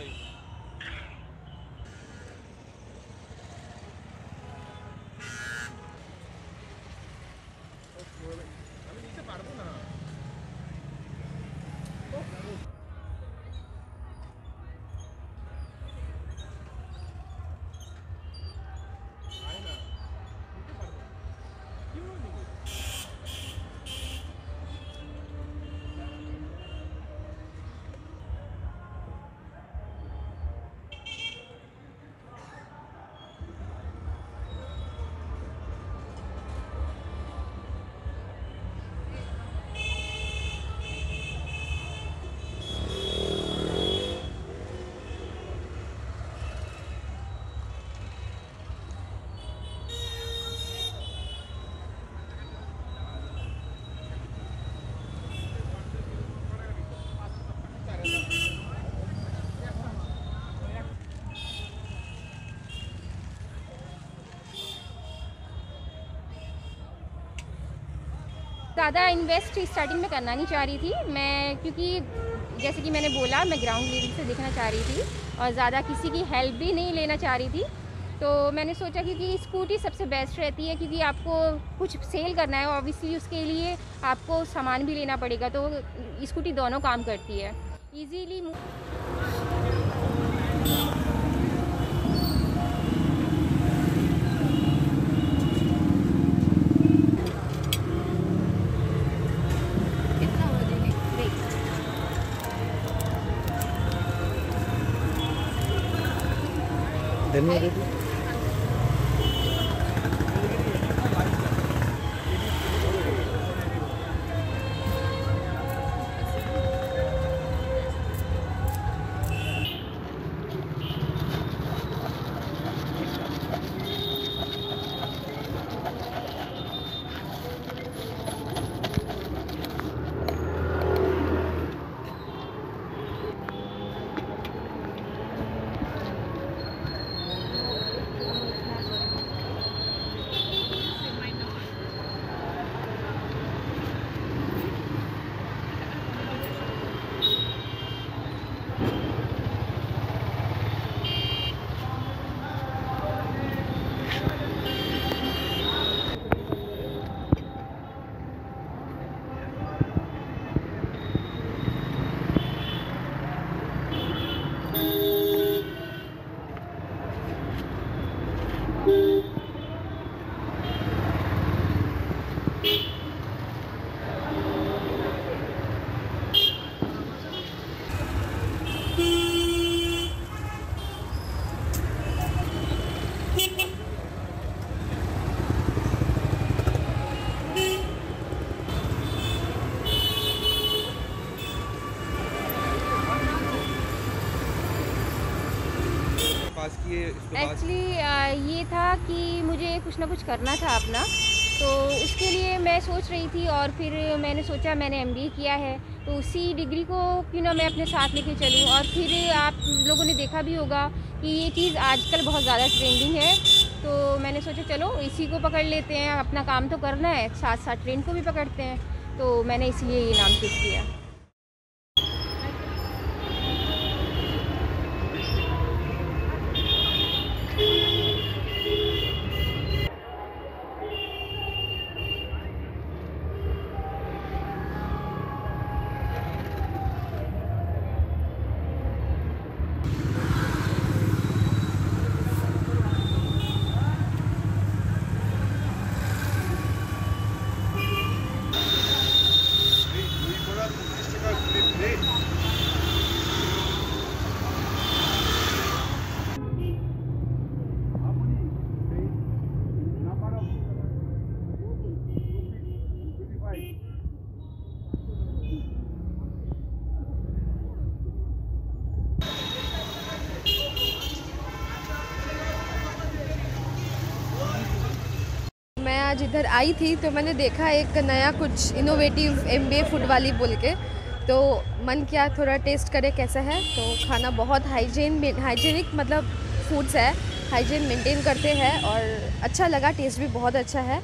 Right. ज़्यादा invest starting में करना नहीं चाह रही थी मैं, क्योंकि जैसे कि मैंने बोला मैं ग्राउंड लेवल से देखना चाह रही थी और ज़्यादा किसी की हेल्प भी नहीं लेना चाह रही थी। तो मैंने सोचा क्योंकि स्कूटी सबसे बेस्ट रहती है, क्योंकि आपको कुछ सेल करना है ऑब्वियसली उसके लिए आपको सामान भी लेना पड़ेगा, तो स्कूटी दोनों काम करती है ईजीली। एक्चुअली ये था कि मुझे कुछ ना कुछ करना था अपना, तो उसके लिए मैं सोच रही थी और फिर मैंने सोचा मैंने MBA किया है तो उसी डिग्री को क्यों ना मैं अपने साथ लेके चलूँ। और फिर आप लोगों ने देखा भी होगा कि ये चीज़ आजकल बहुत ज़्यादा ट्रेंडिंग है, तो मैंने सोचा चलो इसी को पकड़ लेते हैं, अपना काम तो करना है साथ साथ ट्रेंड को भी पकड़ते हैं, तो मैंने इसलिए ये नाम चूज़ किया। आज इधर आई थी तो मैंने देखा एक नया कुछ इनोवेटिव MBA फूड वाली बोल के, तो मन किया थोड़ा टेस्ट करे कैसा है। तो खाना बहुत हाइजीनिक मतलब फूड्स है, हाइजीन मेंटेन करते हैं और अच्छा लगा, टेस्ट भी बहुत अच्छा है।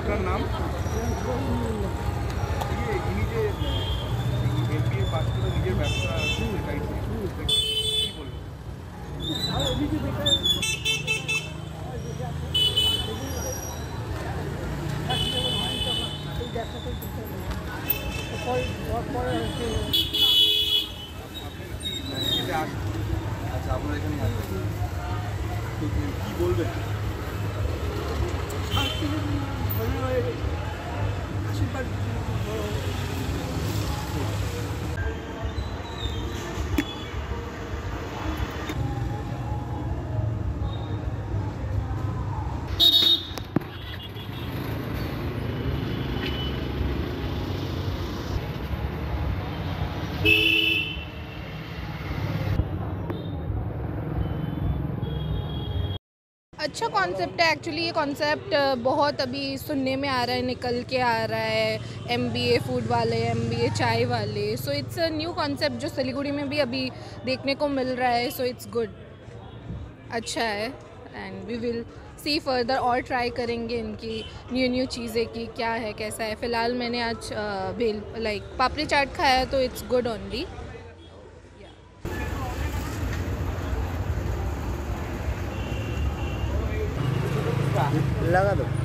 আপনার নাম ইনি যে এমবিএ পাস করে নিজের ব্যবসা শুরু করেছেন কি বলবেন? আর এই যে বেকার এই ব্যবসাটা করতে কয় পরে হচ্ছে এটা আচ্ছা আপনারা এখানে আসছেন কি বলবেন? अच्छा कॉन्सेप्ट है एक्चुअली, ये कॉन्सेप्ट बहुत अभी सुनने में आ रहा है, निकल के आ रहा है MBA फूड वाले, MBA चाय वाले, so it's a new concept जो सिलीगुड़ी में भी अभी देखने को मिल रहा है, सो इट्स गुड, अच्छा है and we will see further और ट्राई करेंगे इनकी न्यू न्यू चीज़ें कि क्या है कैसा है। फ़िलहाल मैंने आज भेल लाइक पापड़ी चाट खाया तो इट्स गुड ओनली। लगा दो।